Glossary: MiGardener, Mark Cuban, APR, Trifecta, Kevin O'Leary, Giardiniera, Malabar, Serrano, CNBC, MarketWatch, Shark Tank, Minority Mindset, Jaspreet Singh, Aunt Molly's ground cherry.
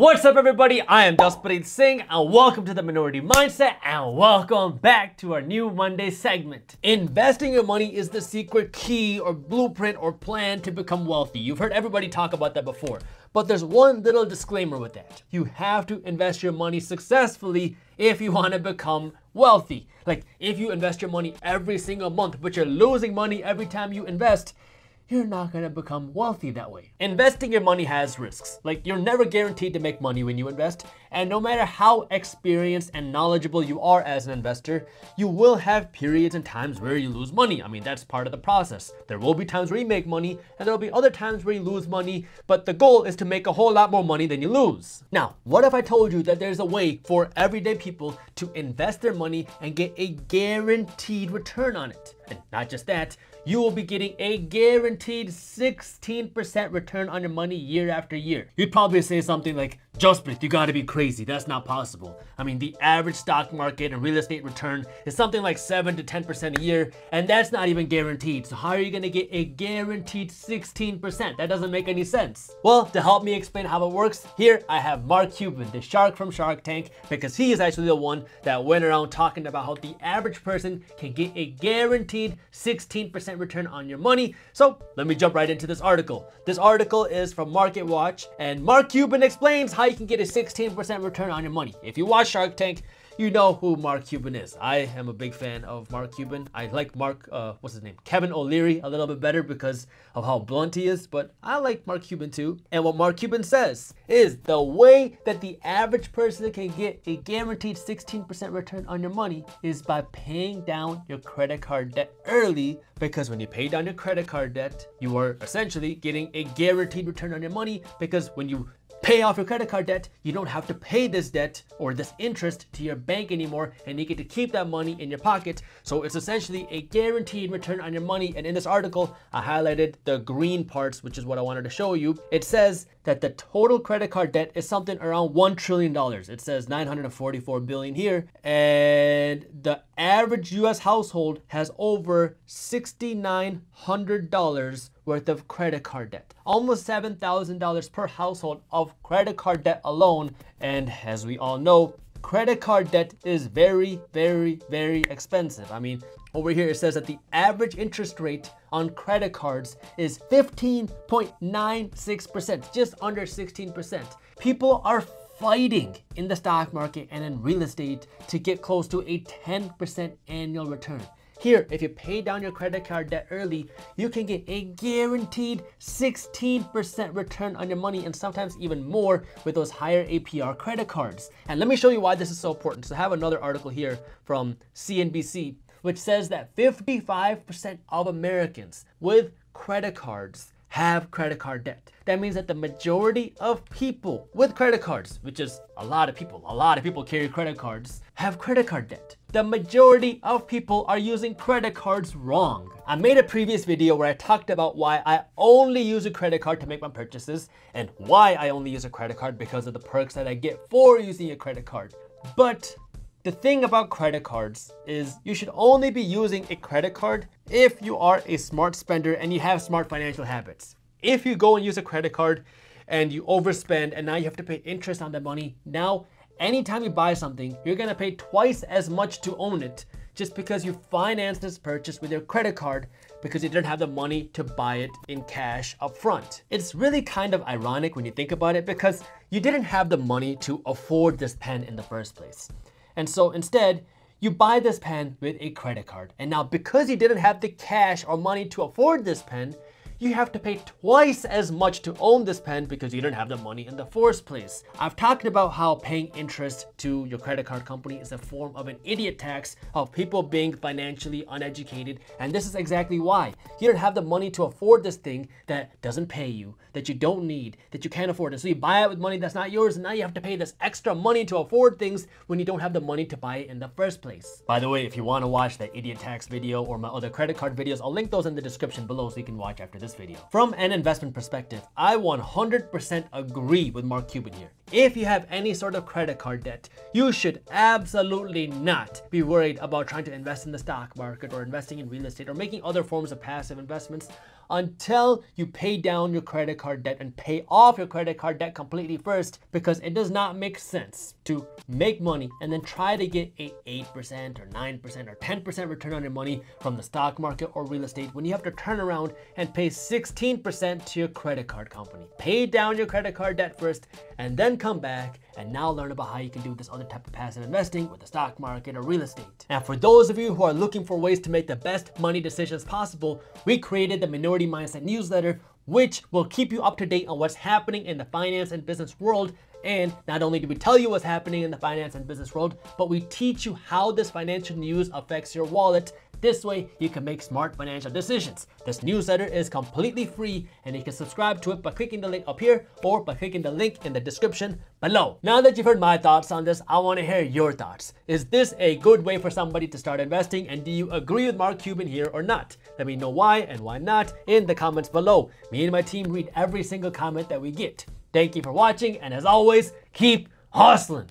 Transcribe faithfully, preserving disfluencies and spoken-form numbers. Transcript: What's up everybody, I am Jaspreet Singh and welcome to the Minority Mindset and welcome back to our new Monday segment. Investing your money is the secret key or blueprint or plan to become wealthy. You've heard everybody talk about that before, but there's one little disclaimer with that. You have to invest your money successfully if you want to become wealthy. Like if you invest your money every single month, but you're losing money every time you invest, you're not gonna become wealthy that way. Investing your money has risks. Like you're never guaranteed to make money when you invest. And no matter how experienced and knowledgeable you are as an investor, you will have periods and times where you lose money. I mean, that's part of the process. There will be times where you make money and there'll be other times where you lose money, but the goal is to make a whole lot more money than you lose. Now, what if I told you that there's a way for everyday people to invest their money and get a guaranteed return on it? And not just that, you will be getting a guaranteed sixteen percent return on your money year after year. You'd probably say something like, Jaspreet, you gotta be crazy, that's not possible. I mean, the average stock market and real estate return is something like seven to ten percent a year, and that's not even guaranteed. So how are you gonna get a guaranteed sixteen percent? That doesn't make any sense. Well, to help me explain how it works, here I have Mark Cuban, the shark from Shark Tank, because he is actually the one that went around talking about how the average person can get a guaranteed sixteen percent return on your money. So let me jump right into this article. This article is from MarketWatch, and Mark Cuban explains how you can get a sixteen percent return on your money. If you watch Shark Tank, you know who Mark Cuban is. I am a big fan of Mark Cuban. I like Mark, uh, what's his name? Kevin O'Leary a little bit better because of how blunt he is, but I like Mark Cuban too. And what Mark Cuban says is the way that the average person can get a guaranteed sixteen percent return on your money is by paying down your credit card debt early, because when you pay down your credit card debt, you are essentially getting a guaranteed return on your money, because when you pay off your credit card debt, you don't have to pay this debt or this interest to your bank anymore, and you get to keep that money in your pocket. So it's essentially a guaranteed return on your money. And in this article, I highlighted the green parts, which is what I wanted to show you. It says that the total credit card debt is something around one trillion dollars. It says nine hundred forty-four billion dollars here. And the average U S household has over six thousand nine hundred dollars worth of credit card debt. Almost seven thousand dollars per household of credit card debt alone. And as we all know, credit card debt is very, very, very expensive. I mean, over here it says that the average interest rate on credit cards is fifteen point nine six percent, just under sixteen percent. People are fighting in the stock market and in real estate to get close to a ten percent annual return. Here, if you pay down your credit card debt early, you can get a guaranteed sixteen percent return on your money, and sometimes even more with those higher A P R credit cards. And let me show you why this is so important. So I have another article here from C N B C, which says that fifty-five percent of Americans with credit cards have credit card debt. That means that the majority of people with credit cards, which is a lot of people, a lot of people carry credit cards, have credit card debt. The majority of people are using credit cards wrong. I made a previous video where I talked about why I only use a credit card to make my purchases and why I only use a credit card because of the perks that I get for using a credit card. But the thing about credit cards is you should only be using a credit card if you are a smart spender and you have smart financial habits. If you go and use a credit card and you overspend and now you have to pay interest on that money, now anytime you buy something, you're gonna pay twice as much to own it just because you financed this purchase with your credit card because you didn't have the money to buy it in cash up front. It's really kind of ironic when you think about it because you didn't have the money to afford this pen in the first place. And so instead, you buy this pen with a credit card. And now because you didn't have the cash or money to afford this pen, you have to pay twice as much to own this pen because you didn't have the money in the first place. I've talked about how paying interest to your credit card company is a form of an idiot tax of people being financially uneducated. And this is exactly why. You don't have the money to afford this thing that doesn't pay you, that you don't need, that you can't afford. And so you buy it with money that's not yours, and now you have to pay this extra money to afford things when you don't have the money to buy it in the first place. By the way, if you want to watch that idiot tax video or my other credit card videos, I'll link those in the description below so you can watch after this video. From an investment perspective, I one hundred percent agree with Mark Cuban here. If you have any sort of credit card debt, you should absolutely not be worried about trying to invest in the stock market or investing in real estate or making other forms of passive investments until you pay down your credit card debt and pay off your credit card debt completely first, because it does not make sense to make money and then try to get a eight percent or nine percent or ten percent return on your money from the stock market or real estate when you have to turn around and pay sixteen percent to your credit card company. Pay down your credit card debt first and then come back and now learn about how you can do this other type of passive investing with the stock market or real estate. Now, for those of you who are looking for ways to make the best money decisions possible, we created the Minority Mindset newsletter, which will keep you up to date on what's happening in the finance and business world. And not only do we tell you what's happening in the finance and business world, but we teach you how this financial news affects your wallet. This way you can make smart financial decisions. This newsletter is completely free and you can subscribe to it by clicking the link up here or by clicking the link in the description below. Now that you've heard my thoughts on this, I want to hear your thoughts. Is this a good way for somebody to start investing? And do you agree with Mark Cuban here or not? Let me know why and why not in the comments below. Me and my team read every single comment that we get. Thank you for watching, and as always, keep hustling.